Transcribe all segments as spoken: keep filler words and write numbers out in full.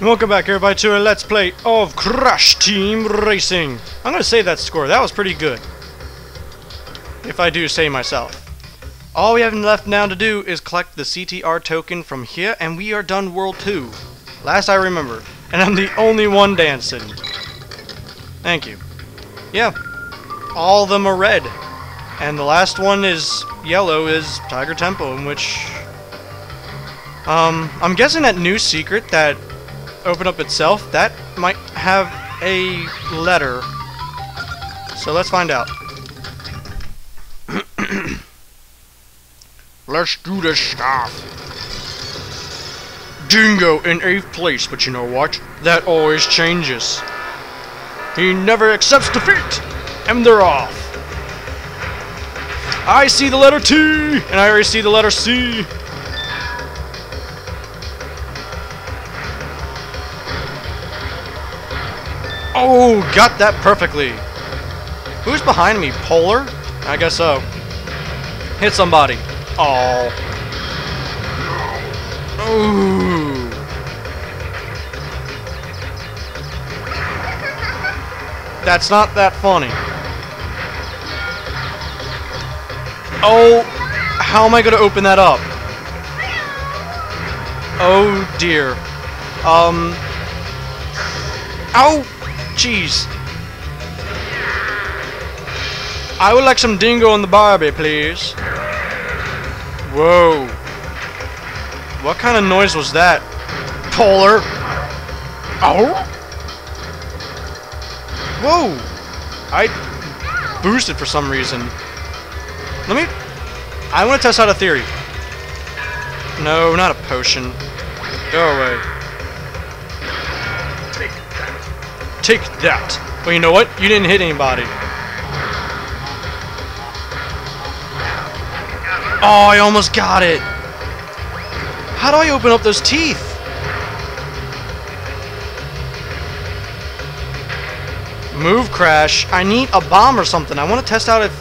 And welcome back everybody to a Let's Play of Crash Team Racing. I'm going to say that score. That was pretty good. If I do say myself. All we have left now to do is collect the C T R token from here, and we are done World two. Last I remember. And I'm the only one dancing. Thank you. Yeah. All of them are red. And the last one is yellow, is Tiger Temple, in which... Um, I'm guessing that new secret that opened up itself, that might have a letter. So let's find out. Let's do this stuff. Dingo in eighth place, but you know what? That always changes. He never accepts defeat, and they're off. I see the letter T, and I already see the letter C. Oh, got that perfectly. Who's behind me? Polar? I guess so. Hit somebody. Oh. Ooh. That's not that funny. Oh, how am I gonna open that up? Oh dear. Um. Ow. Jeez. I would like some dingo on the barbie, please. Whoa. What kind of noise was that? Polar. Oh. Whoa. I boosted for some reason. Let me... I want to test out a theory. No, not a potion. Go away. Take that. Take that. Well, you know what? You didn't hit anybody. Oh, I almost got it. How do I open up those teeth? Move, Crash. I need a bomb or something. I want to test out if...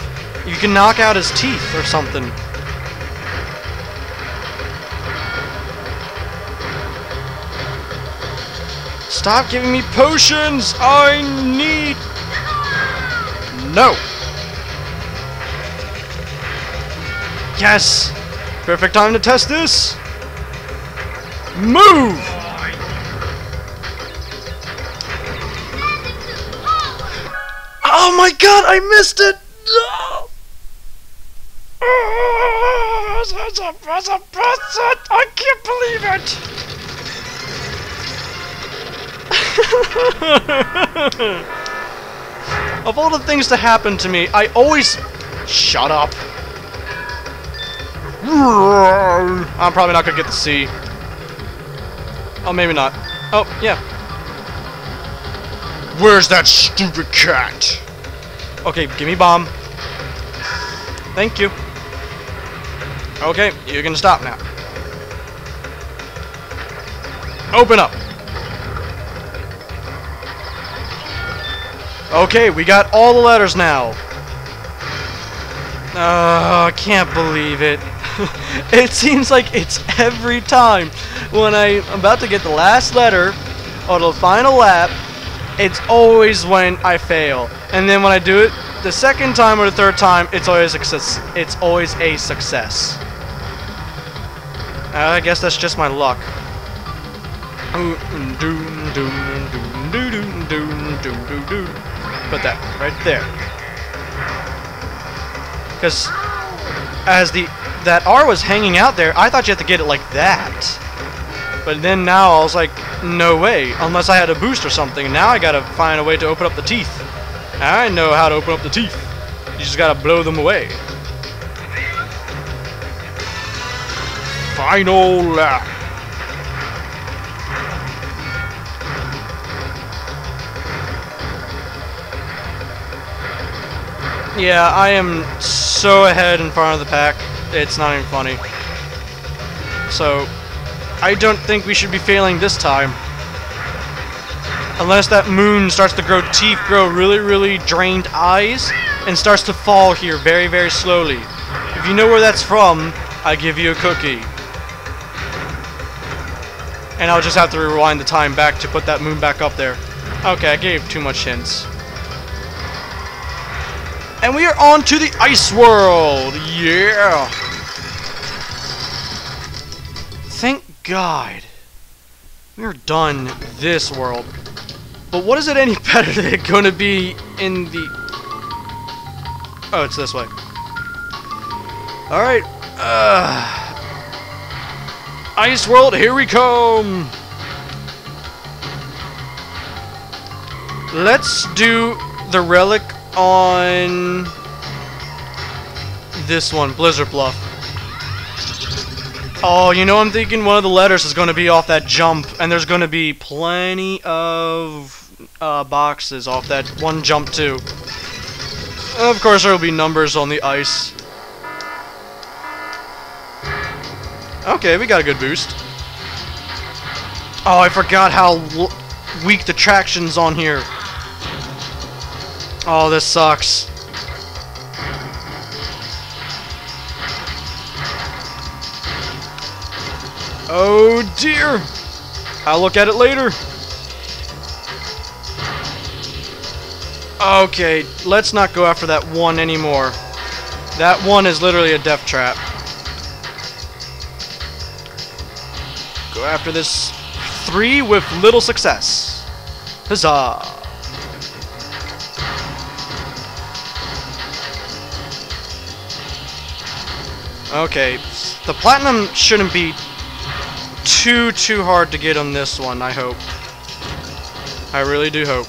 you can knock out his teeth or something. Stop giving me potions! I need... No! Yes! Perfect time to test this! Move! Oh my god, I missed it! No! As a, as a person, I can't believe it! Of all the things to happen to me, I always... Shut up. I'm probably not gonna get the C. Oh, maybe not. Oh, yeah. Where's that stupid cat? Okay, give me bomb. Thank you. Okay, you can stop now. Open up. Okay, we got all the letters now. Oh, I can't believe it. It seems like it's every time. When I'm about to get the last letter, or the final lap, it's always when I fail. And then when I do it the second time or the third time, it's always a success. It's always a success. Uh, I guess that's just my luck. Put that right there. Because as the that R was hanging out there, I thought you had to get it like that. But then now I was like, no way. Unless I had a boost or something. Now I gotta find a way to open up the teeth. I know how to open up the teeth. You just gotta blow them away. Final lap. Yeah, I am so ahead in front of the pack. It's not even funny. So, I don't think we should be failing this time. Unless that moon starts to grow teeth, grow really, really drained eyes, and starts to fall here very, very slowly. If you know where that's from, I give you a cookie. and I'll just have to rewind the time back to put that moon back up there. Okay, I gave too much hints. And we are on to the ice world! Yeah! Thank God. We are done this world. But what is it any better than it going to be in the... Oh, it's this way. Alright. Uh, ice world, here we come! Let's do the relic on this one, Blizzard Bluff. Oh, you know, I'm thinking one of the letters is going to be off that jump, and there's going to be plenty of uh, boxes off that one jump, too. Of course, there will be numbers on the ice. Okay, we got a good boost. Oh, I forgot how l weak the traction's on here. Oh, this sucks. Oh dear! I'll look at it later. Okay, let's not go after that one anymore. That one is literally a death trap. Go after this three with little success. Huzzah! Okay, the platinum shouldn't be too too hard to get on this one. I hope. I really do hope.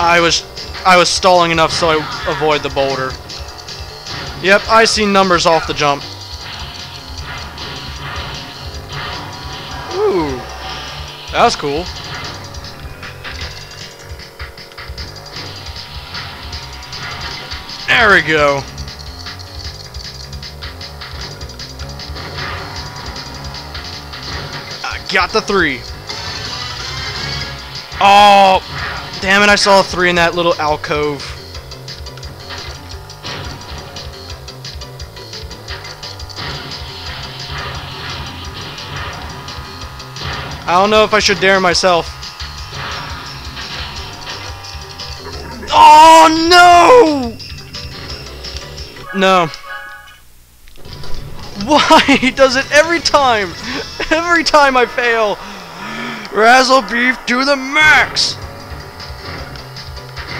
I was I was stalling enough so I avoid the boulder. Yep, I see numbers off the jump. Ooh, that was cool. There we go. Got the three. Oh, damn it, I saw a three in that little alcove. I don't know if I should dare myself. Oh, no! No. Why does it every time? Every time I fail, Razzle Beef to the max.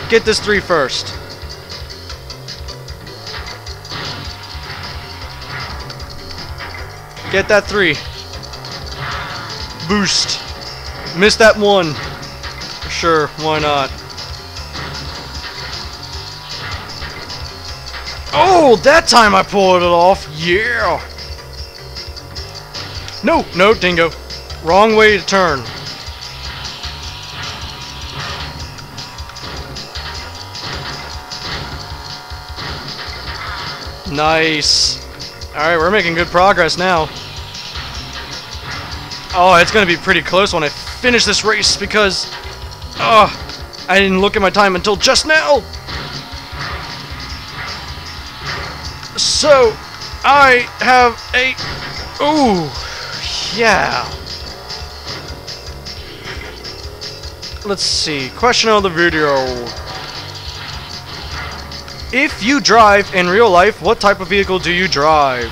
Get this three first. Get that three. Boost. Missed that one. Sure, why not? Oh, that time I pulled it off. Yeah. No, no, dingo. Wrong way to turn. Nice. Alright, we're making good progress now. Oh, it's going to be pretty close when I finish this race because... Oh, I didn't look at my time until just now. So, I have a... Ooh. Yeah. Let's see. Question of the video. If you drive in real life, what type of vehicle do you drive?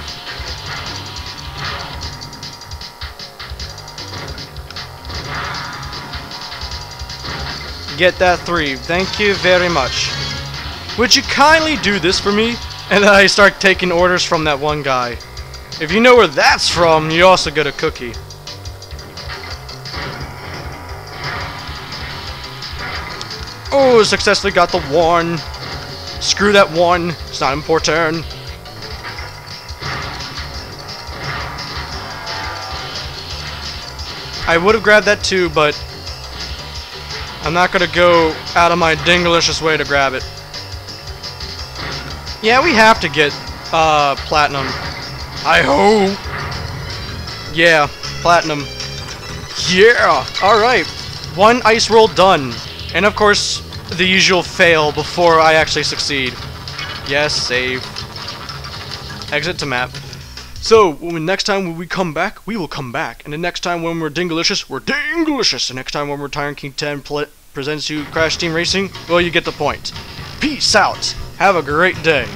Get that three. Thank you very much. Would you kindly do this for me? And then I start taking orders from that one guy. If you know where that's from, you also get a cookie. Oh, successfully got the one. Screw that one. It's not important. I would have grabbed that too, but I'm not going to go out of my dingalicious way to grab it. Yeah, we have to get uh, platinum. I hope. Yeah, platinum. Yeah. All right. One ice roll done. And of course, the usual fail before I actually succeed. Yes, save. Exit to map. So when next time when we come back, we will come back. And the next time when we're Dingalicious, we're Dingalicious. The next time when we're Tyrant King ten pl presents you Crash Team Racing, well, you get the point. Peace out. Have a great day.